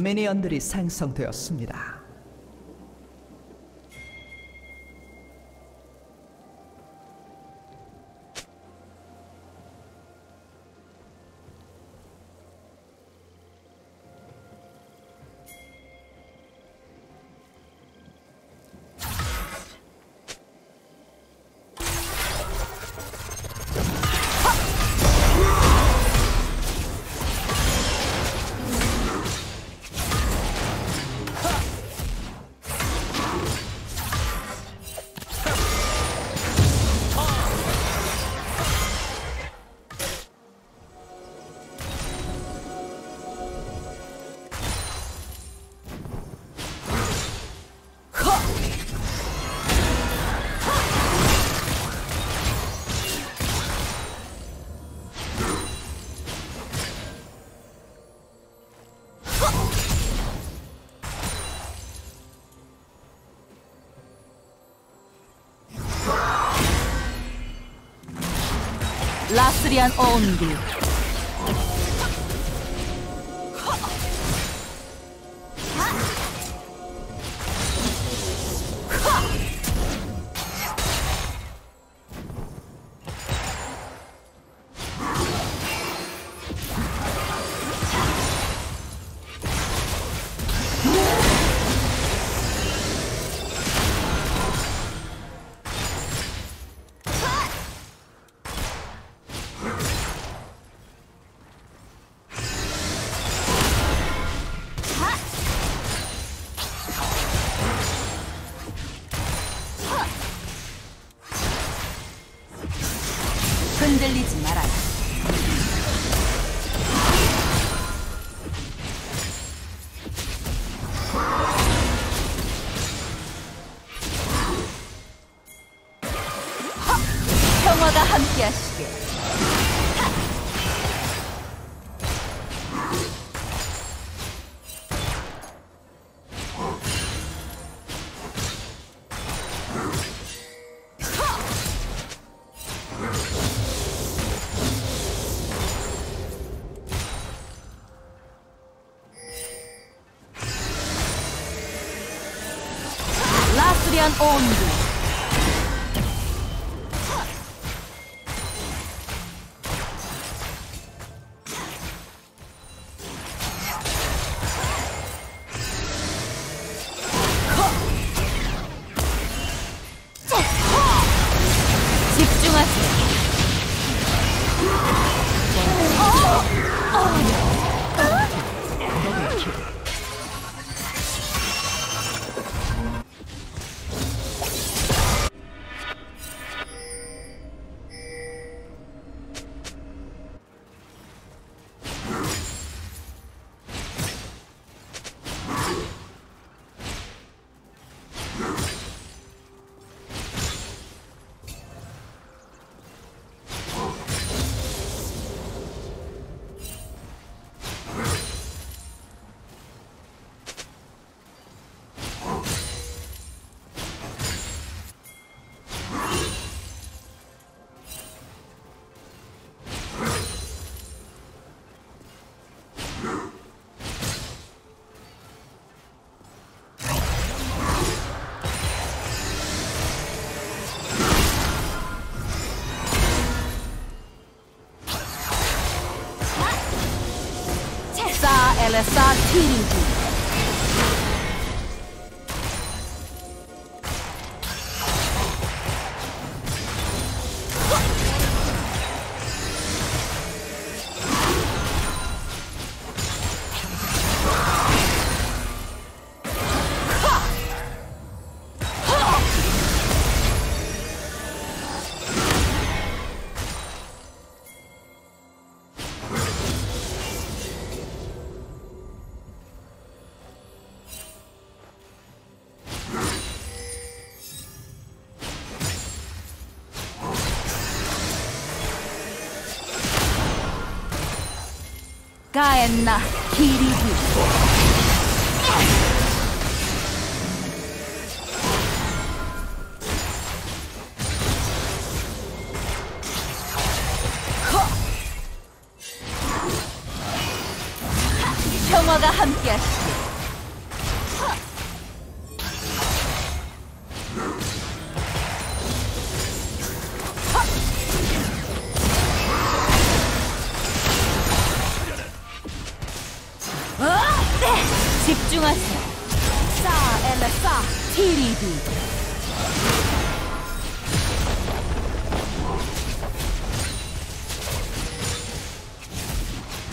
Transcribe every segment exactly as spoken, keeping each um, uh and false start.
미니언들이 생성되었습니다. 라스리안 어온기 흔들리지 말아요. 평화가 함께하시게. 라스리안 온드 집중하세요. 엘레사 티리기 가엔나 히리기. 평화가 함께하시길. 집중하세요. 싸, 엘라, 싸, 티리비.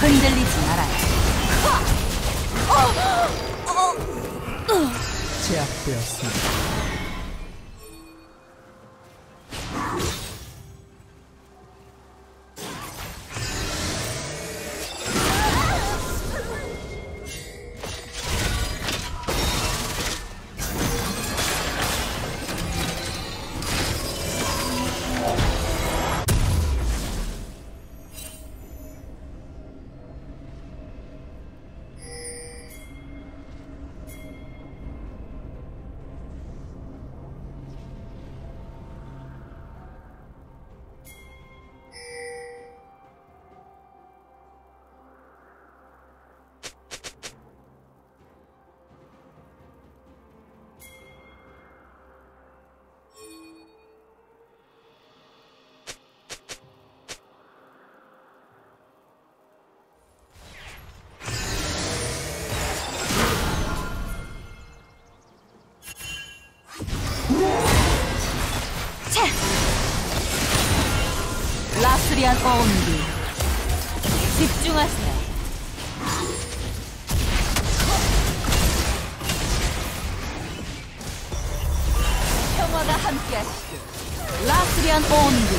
흔들리지 말아요. 제압되었습니다. 라스리안 오운디. 집중하세요. 평화가 함께하시길. 라스리안 오운디.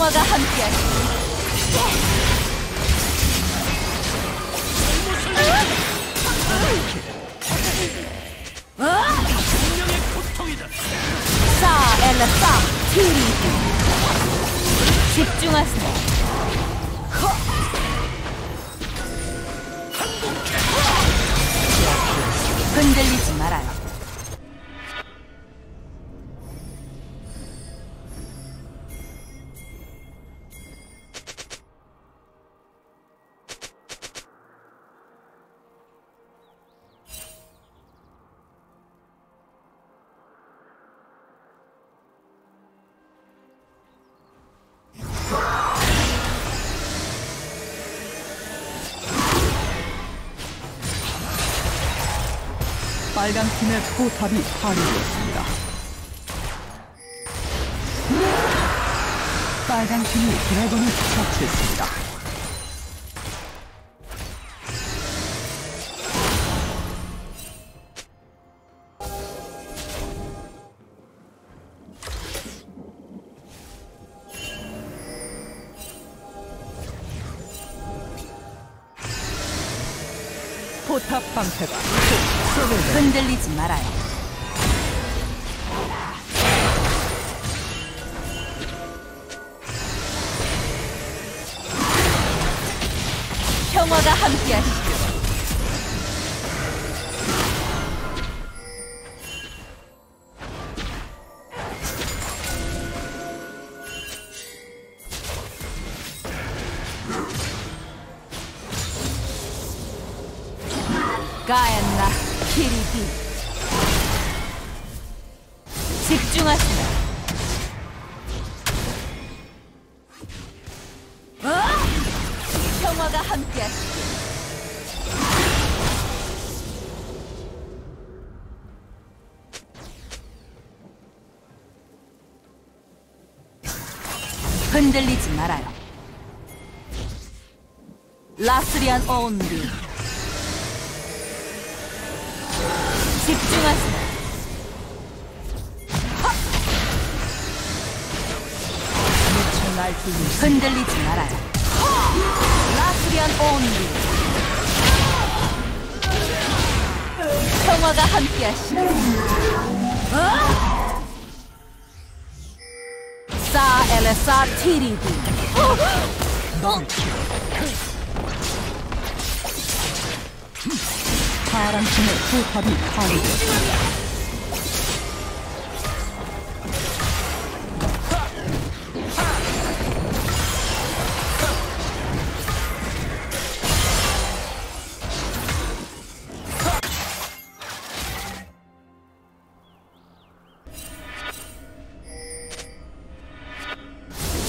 평화가 함께하시. 운명의 고통이다. 싸 엘라 싸 트리. 집중하세요. 흔들리지 말아요. 빨간 팀의 포탑이 파괴되었습니다. 빨간 팀이 드래곤을 처치했습니다. 포탑 방패가 흔들리지 말아요. 평화가 함께하시죠. 가엔나 키리기 집중하시라. 평화가 함께하시길. 흔들리지 말아요. 라스리안 온리. 집중하세요. 흔들리지 말아요. 라스리안 온리. 평화가 함께하시라. 어? 싸 엘사 티리디. 파랑팀의 포탑이 파괴되었습니다.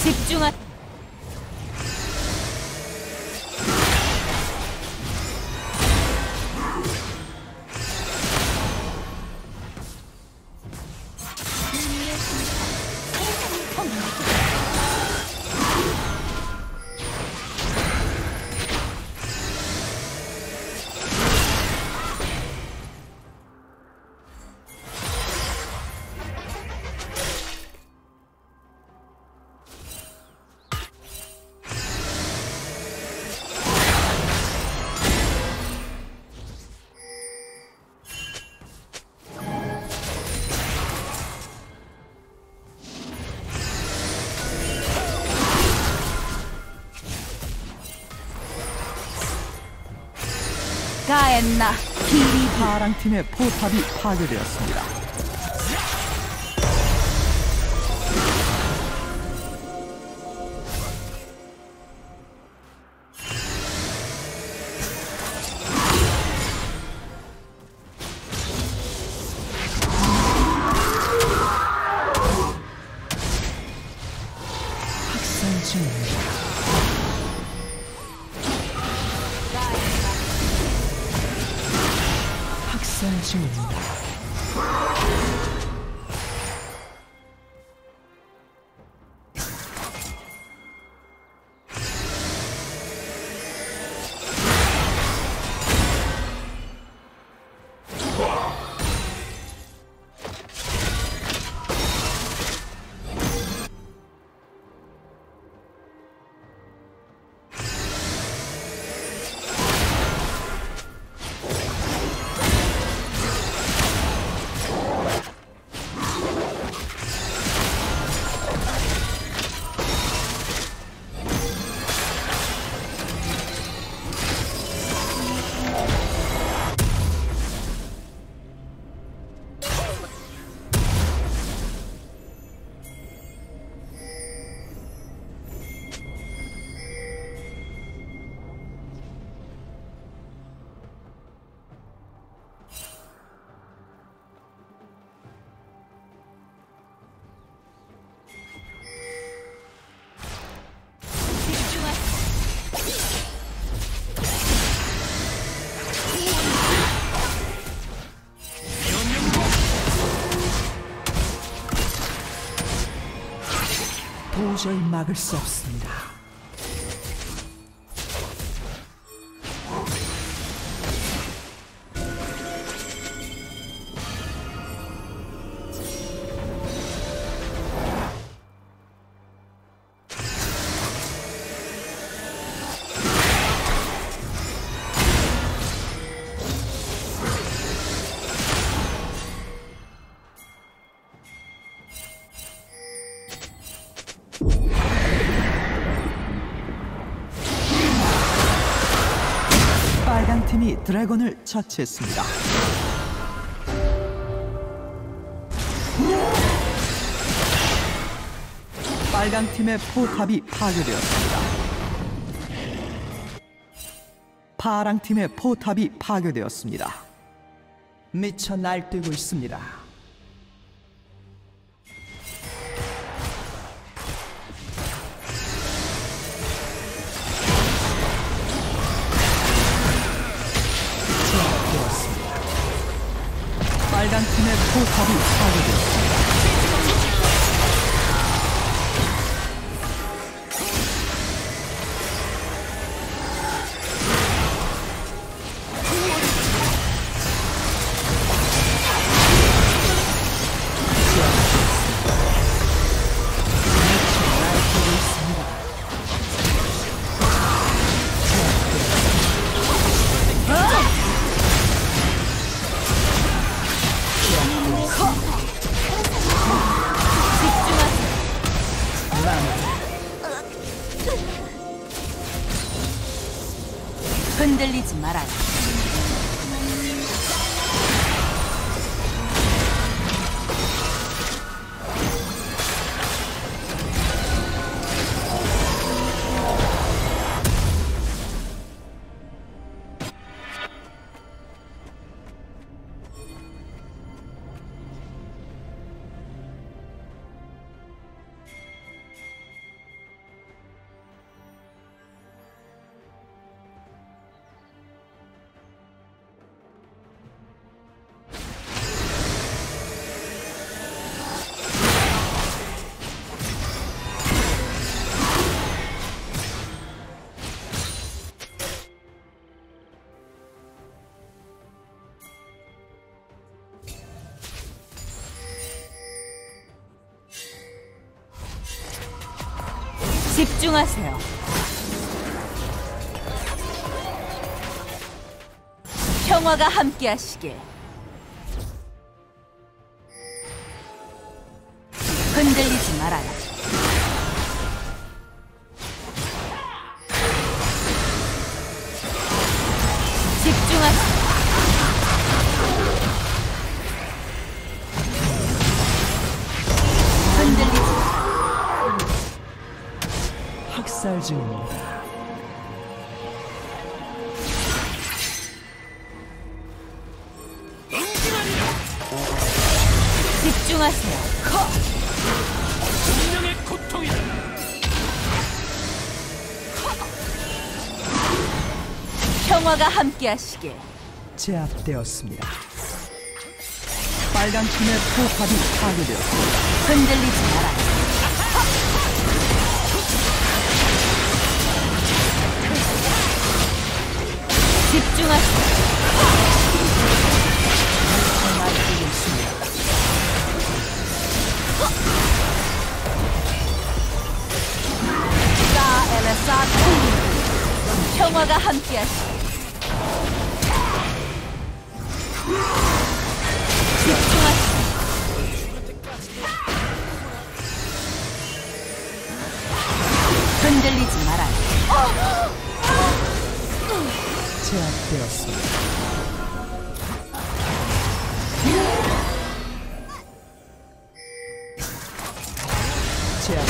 집중하. 가엔나 키리기. 파랑팀의 포탑이 파괴되었습니다. 학생 중입니다. 중입니다. 도저히 막을 수 없습니다. 팀이 드래곤을 처치했습니다. 빨강 팀의 포탑이 파괴되었습니다. 파랑 팀의 포탑이 파괴되었습니다. 미쳐 날뛰고 있습니다. 빨간 팀의 포탑이 흔들리지 말아요. 집중하세요. 평화가 함께하시길. 흔들리지 말아요. 집중하세요. 학살 중입니다. 집중하세요. 커! 운명의 고통이다. 평화가 함께하시길. 제압되었습니다. 빨간 팀의 포탑이 파괴되었습니다. 흔들리지 마라. 평화가 함께하시. 집중하시. 흔들리지 말아요. 제압되었습니다. 제압.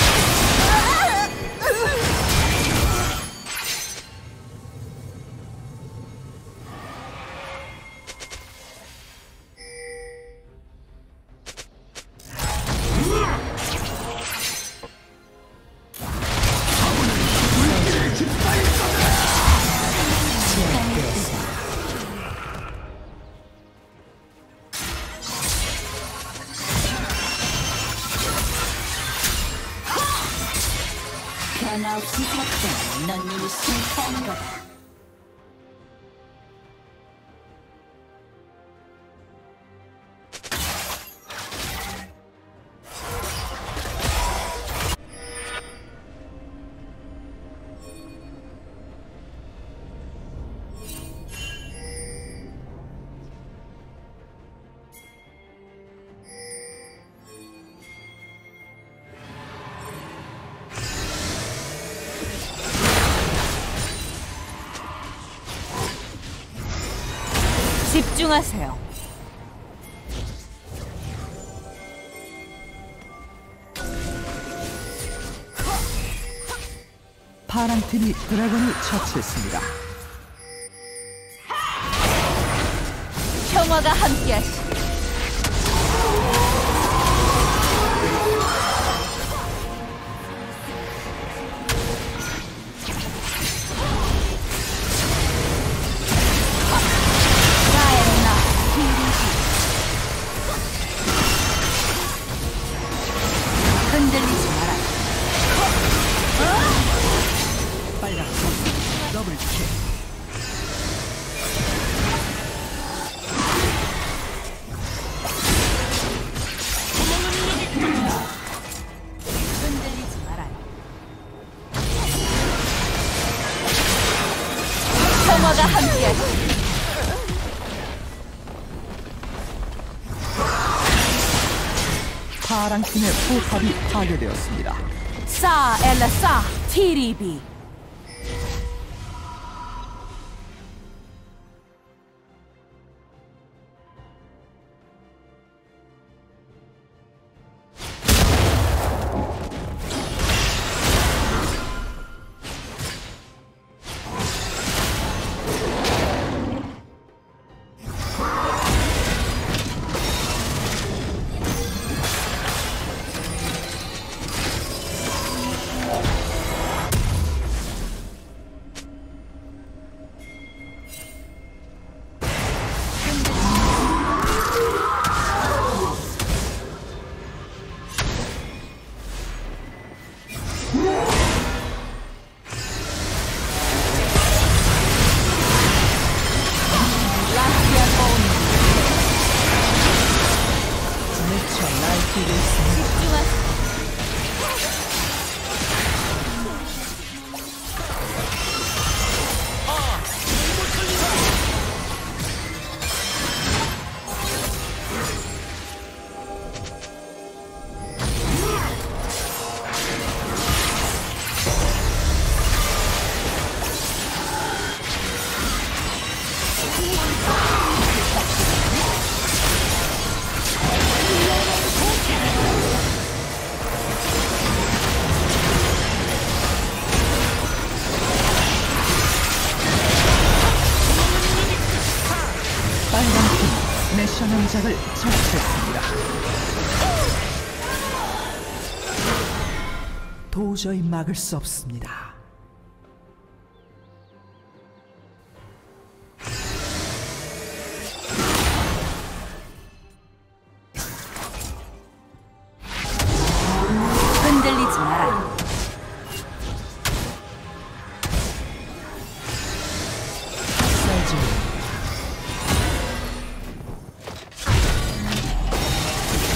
변함없이 작전, 넌 이미 실패한 거다. 집중하세요. 파란 팀이 드래곤을 처치했습니다. 평화가 함께하시길. 파랑 팀의 포탑이 파괴되었습니다. 싸 엘라 싸 티리비. 시작을 처치했습니다. 도저히 막을 수 없습니다.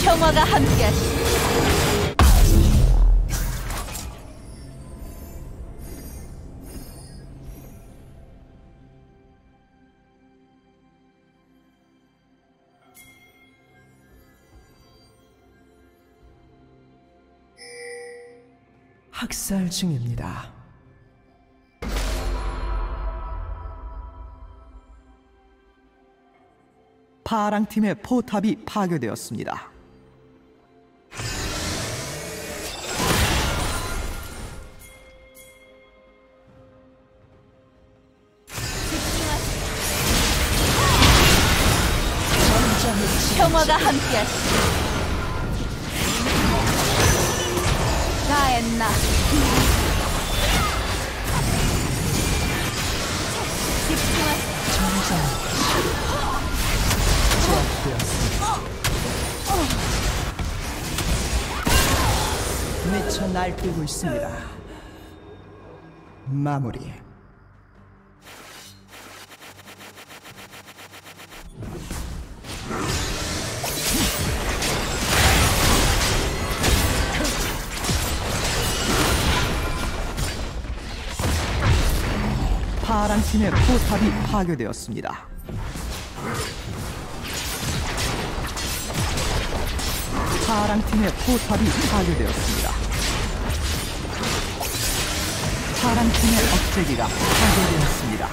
평화가 함께하시길. 학살 중입니다. 파랑 팀의 포탑이 파괴되었습니다. 평화가 함께하시길. 가엔나 정상 제압되었습니다. 미쳐 날뛰고 있습니다. 마무리. 파랑신의 포탑이 파괴되었습니다. 파랑팀의 포탑이 파괴되었습니다. 파랑팀의 억제기가 파괴되었습니다.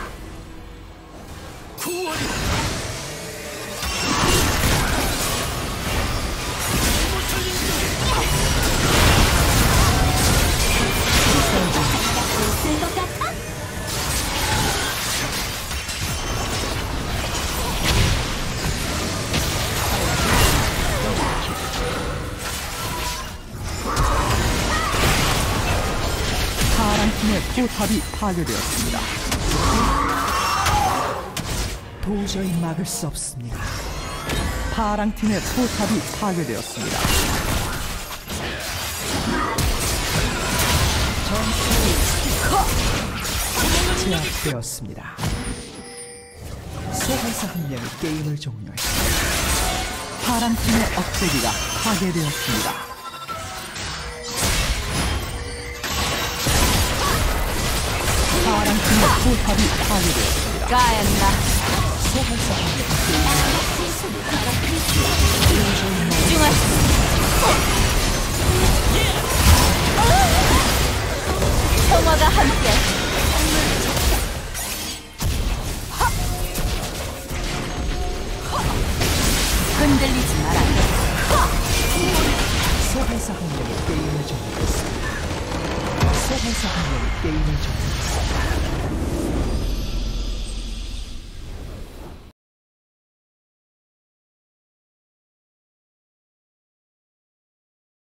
포탑이 파괴되었습니다. 도저히 막을 수 없습니다. 파랑팀의 포탑이 파괴되었습니다. 전투 제압되었습니다. 소환사 한 명이 게임을 종료했습니다. 파랑팀의 억제기가 파괴되었습니다. 파랑팀의 포탑이 파괴되었습니다. 가엔다. 소환사 한 명. 집중할 수 있어. 평화가 함께. 흔들리지 마라. 소환사 한 명의 게임을 종료했습니다. 소환사 한 명의 게임을 종료했습니다.